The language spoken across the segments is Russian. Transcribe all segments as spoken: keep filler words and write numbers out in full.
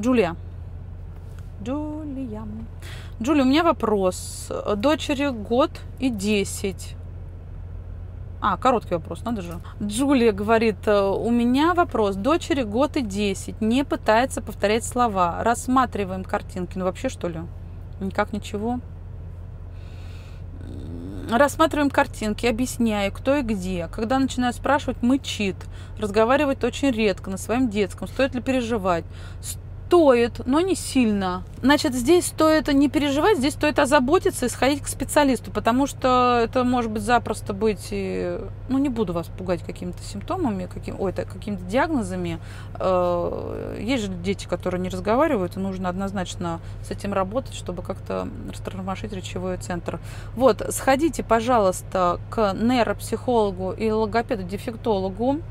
Джулия. Джулия. Джулия, у меня вопрос. Дочери год и десять. А, короткий вопрос, надо же. Джулия говорит, у меня вопрос. Дочери год и десять. Не пытается повторять слова. Рассматриваем картинки. Ну вообще, что ли? Никак ничего. Рассматриваем картинки, объясняю, кто и где. Когда начинаю спрашивать, мычит. Разговаривает очень редко, на своем детском. Стоит ли переживать? Стоит, но не сильно. Значит, здесь стоит не переживать, здесь стоит озаботиться и сходить к специалисту, потому что это может быть запросто быть... И... Ну, не буду вас пугать какими-то симптомами, каким... Ой, это, какими-то диагнозами. Есть же дети, которые не разговаривают, и нужно однозначно с этим работать, чтобы как-то растормошить речевой центр. Вот, сходите, пожалуйста, к нейропсихологу и логопеду-дефектологу.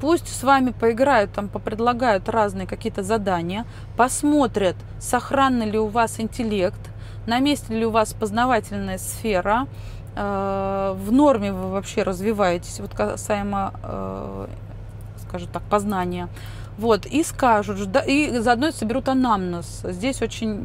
Пусть с вами поиграют, там попредлагают разные какие-то задания, посмотрят, сохранен ли у вас интеллект, на месте ли у вас познавательная сфера, э, в норме вы вообще развиваетесь, вот касаемо, э, скажем так, познания. Вот, и скажут, и заодно соберут анамнез. Здесь очень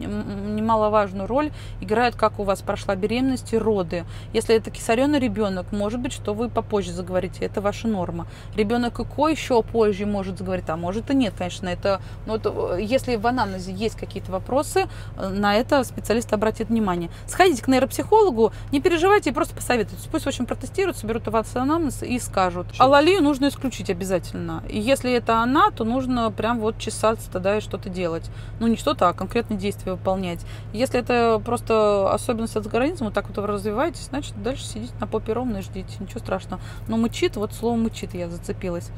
немаловажную роль играет, как у вас прошла беременность и роды. Если это кесаренный ребенок, может быть, что вы попозже заговорите, это ваша норма. Ребенок ЭКО еще позже может заговорить, а может и нет, конечно. Это, ну, это, если в анамнезе есть какие-то вопросы, на это специалист обратит внимание. Сходите к нейропсихологу, не переживайте и просто посоветуйтесь. Пусть, в общем, протестируют, соберут у вас анамнез и скажут. Алалию нужно исключить обязательно. И если это она, то нужно... нужно прям вот чесаться тогда и что-то делать. Ну, не что-то, а конкретные действия выполнять. Если это просто особенность от организма, вот так вот вы развиваетесь, значит, дальше сидите на попе ровно и ждите. Ничего страшного. Но мычит, вот слово мычит я зацепилась.